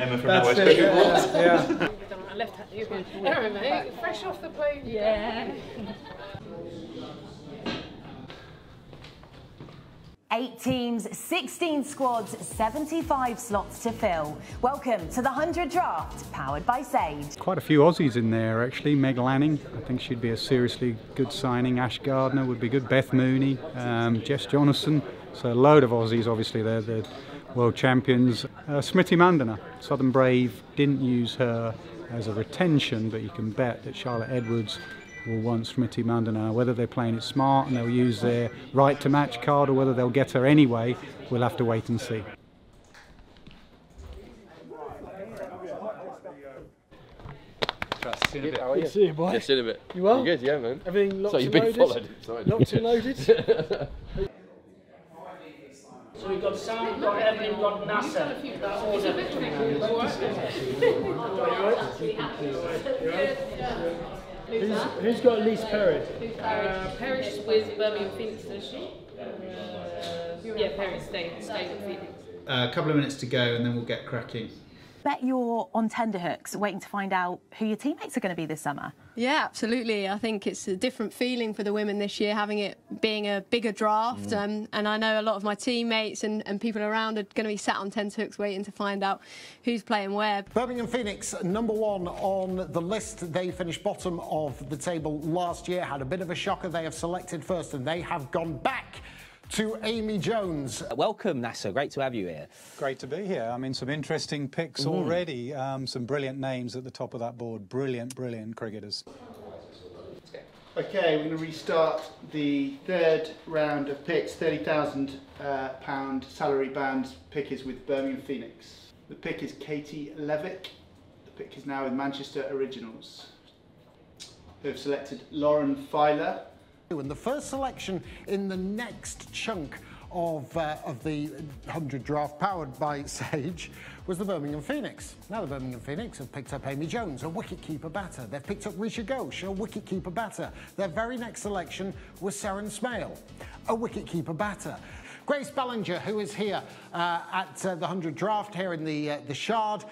Emma from That's Nowhere's Cricket Balls. Yeah. I left that you know, fresh off the boat. Yeah. 8 teams, 16 squads, 75 slots to fill. Welcome to the 100 Draft, powered by Sage. Quite a few Aussies in there actually. Meg Lanning, I think she'd be a seriously good signing. Ash Gardner would be good. Beth Mooney, Jess Johnston. So a load of Aussies, obviously they're the world champions. Smriti Mandhana, Southern Brave, didn't use her as a retention, but you can bet that Charlotte Edwards will want Smriti Mandhana. Whether they're playing it smart and they'll use their right to match card or whether they'll get her anyway, we'll have to wait and see. See you in a bit. How are you? See you, boy. Yeah, see you in a bit. You are? You're good, yeah, man. Everything locked and loaded? So you've been followed. Locked and loaded? So we've got Sam, got Evan, got NASA. That's all the people. Who's got Elise Parrish? Parrish with Birmingham Phoenix, does she? Yeah, Parrish stays with Phoenix. A couple of minutes to go and then we'll get cracking. Bet you're on tenterhooks, waiting to find out who your teammates are going to be this summer. Yeah, absolutely. I think it's a different feeling for the women this year, having it being a bigger draft. And I know a lot of my teammates and people around are going to be sat on tenterhooks waiting to find out who's playing where. Birmingham Phoenix, #1 on the list. They finished bottom of the table last year, had a bit of a shocker. They have selected first and they have gone back to Amy Jones. Welcome, Nasser. Great to have you here. Great to be here. I mean, some interesting picks already. Some brilliant names at the top of that board. Brilliant, brilliant cricketers. Okay, we're going to restart the third round of picks. £30,000 salary band pick is with Birmingham Phoenix. The pick is Katie Levick. The pick is now with Manchester Originals, who have selected Lauren Filer. And the first selection in the next chunk of the 100 draft powered by Sage was the Birmingham Phoenix. Now the Birmingham Phoenix have picked up Amy Jones, a wicketkeeper batter. They've picked up Richa Ghosh, a wicketkeeper batter. Their very next selection was Saren Smale, a wicketkeeper batter. Grace Ballinger, who is here at the 100 Draft here in the Shard,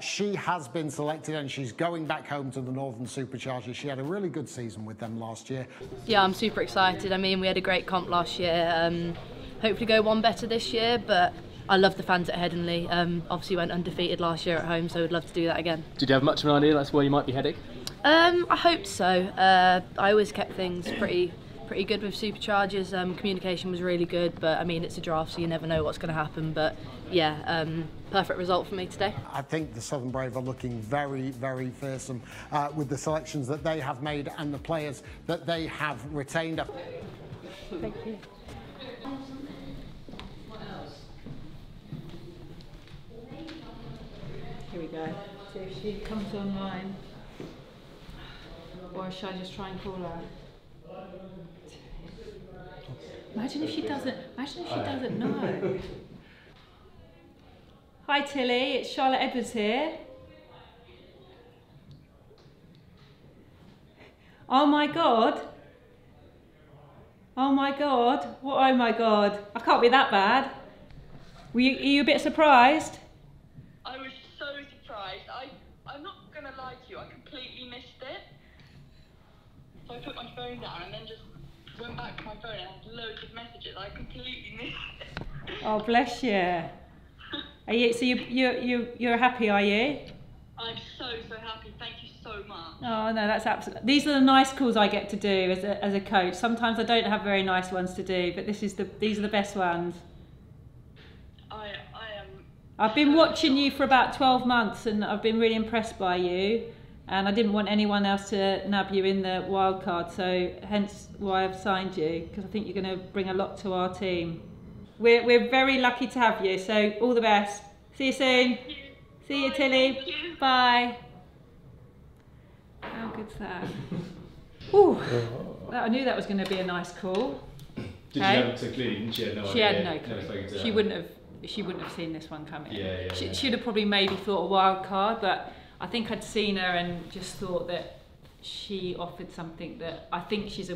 she has been selected and she's going back home to the Northern Superchargers. She had a really good season with them last year. Yeah, I'm super excited. I mean, we had a great comp last year. Hopefully go one better this year, but I love the fans at Headingley. Obviously went undefeated last year at home, so we'd love to do that again. Did you have much of an idea that's where you might be heading? I hope so. I always kept things pretty good with Superchargers. Communication was really good, but I mean, it's a draft, so you never know what's going to happen. But yeah, perfect result for me today. I think the Southern Brave are looking very, very fearsome with the selections that they have made and the players that they have retained. Thank you. What else? Here we go. So if she comes online, or should I just try and call her? Imagine if she doesn't know. Hi Tilly, it's Charlotte Edwards here. Oh my God. Oh my God. What, oh my God. I can't be that bad. Are you a bit surprised? I was so surprised. I'm not going to lie to you, I completely missed it. So I put my phone down and then just went back to my phone and had loads of messages. I completely missed it. Oh, bless you. Are you so you're happy, are you? I'm so happy. Thank you so much. Oh no, that's absolutely. These are the nice calls I get to do as a coach. Sometimes I don't have very nice ones to do, but these are the best ones. I've been watching you for about 12 months and I've been really impressed by you. And I didn't want anyone else to nab you in the wild card, so hence why I've signed you, because I think you're going to bring a lot to our team. We're very lucky to have you, so all the best. See you soon. Thank you. See you, Tilly. You. Bye. How good's that? Ooh, I knew that was going to be a nice call. Did you have to clean? She had no idea. Had no clue. No, she wouldn't have seen this one coming. Yeah. She'd have probably maybe thought a wild card, but I think I'd seen her and just thought that she offered something that I think she's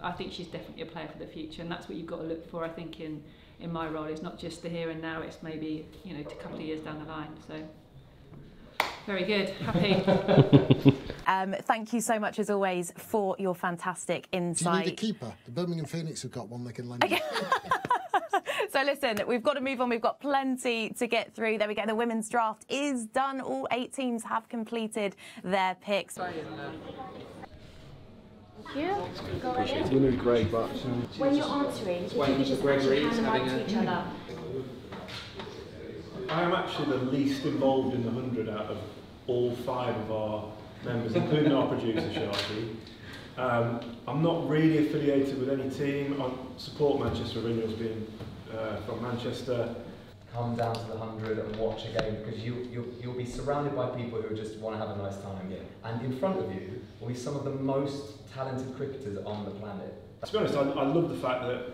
I think she's definitely a player for the future, and that's what you've got to look for. I think in my role, it's not just the here and now; it's maybe, you know, a couple of years down the line. So Very good. Happy. Thank you so much, as always, for your fantastic insight. Do you need a keeper? The Birmingham Phoenix have got one they can lend you. So listen, we've got to move on. We've got plenty to get through. There we go. The women's draft is done. All 8 teams have completed their picks. Thank you. You knew Greg, but... When you're answering, do you think it's actually hand right to each other? I'm actually the least involved in the 100 out of all 5 of our members, including our producer, Sharky. I'm not really affiliated with any team. I support Manchester Originals, being from Manchester. Come down to the 100 and watch a game, because you'll be surrounded by people who just want to have a nice time. Yeah. And in front of you will be some of the most talented cricketers on the planet. To be honest, I love the fact that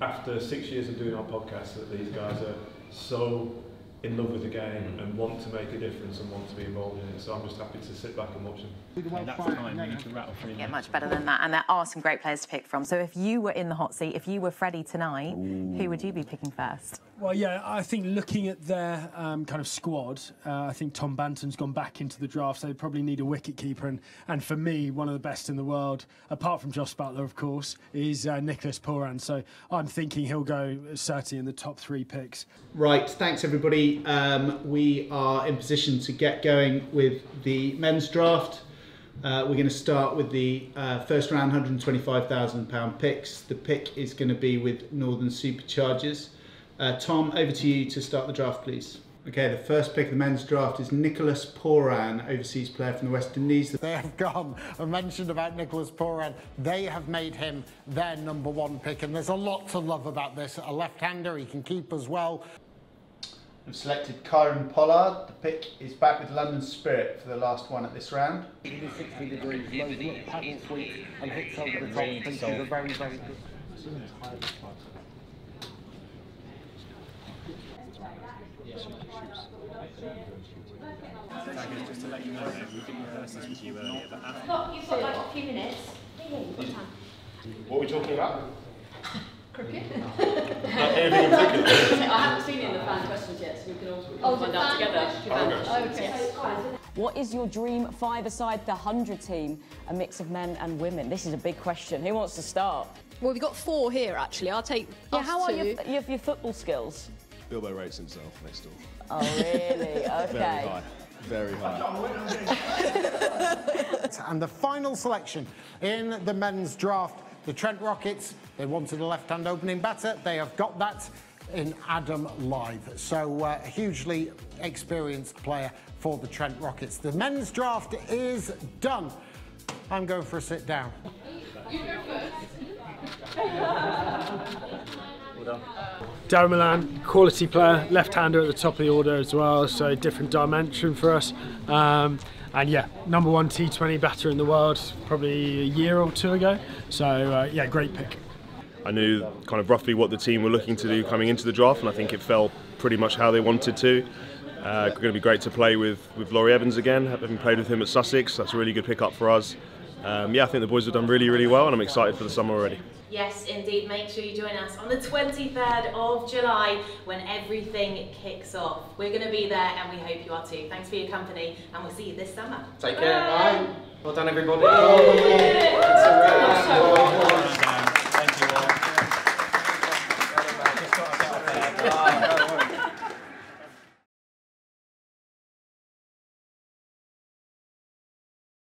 after 6 years of doing our podcast, that these guys are so in love with the game and want to make a difference and want to be involved in it, so I'm just happy to sit back and watch them. And that's time, we need to rattle through. Get much better than that, and there are some great players to pick from. So if you were in the hot seat, if you were Freddie tonight, who would you be picking first? Well, yeah, I think looking at their kind of squad, I think Tom Banton's gone back into the draft, so they probably need a wicketkeeper, and for me, one of the best in the world, apart from Jos Buttler, of course, is Nicholas Pooran, so I'm thinking he'll go certainly in the top 3 picks. Right, thanks everybody. We are in position to get going with the men's draft. We're going to start with the first round, £125,000 picks. The pick is going to be with Northern Superchargers. Tom, over to you to start the draft, please. Okay, the first pick of the men's draft is Nicholas Pooran, overseas player from the West Indies. They have gone and mentioned about Nicholas Pooran. They have made him their #1 pick, and there's a lot to love about this. A left-hander, he can keep as well. We've selected Kieron Pollard. The pick is back with London Spirit for the last one at this round. 60 degrees, paddle sweep and hits over the top. These are very, very good. Just to let you know, we didn't rehearse this with you earlier, but after... You've got like a few minutes. What are we talking about? Cricket? I haven't seen any of the fan questions yet, so we can all find out together. What is your dream five-a-side The 100 team? A mix of men and women. This is a big question. Who wants to start? Well, we've got 4 here, actually. I'll take us How are your football skills? Bilbo rates himself next door. Oh, really? OK. Very high. Very high. And the final selection in the men's draft, the Trent Rockets. They wanted a left-hand opening batter. They have got that in Adam Lyth. So a hugely experienced player for the Trent Rockets. The men's draft is done. I'm going for a sit down. You go first. Well done. Dawid Malan, quality player, left-hander at the top of the order as well, so different dimension for us. And yeah, #1 T20 batter in the world, probably a year or 2 ago. So yeah, great pick. I knew kind of roughly what the team were looking to do coming into the draft, and I think it fell pretty much how they wanted to. Going to be great to play with Laurie Evans again, having played with him at Sussex. That's a really good pick up for us. Yeah, I think the boys have done really, really well, and I'm excited for the summer already. Yes, indeed. Make sure you join us on the 23rd of July when everything kicks off. We're going to be there, and we hope you are too. Thanks for your company, and we'll see you this summer. Take care. Bye. Well done, everybody. Woo! It's a